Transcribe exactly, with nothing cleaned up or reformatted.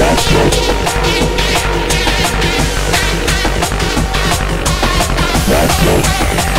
That's it. That's it.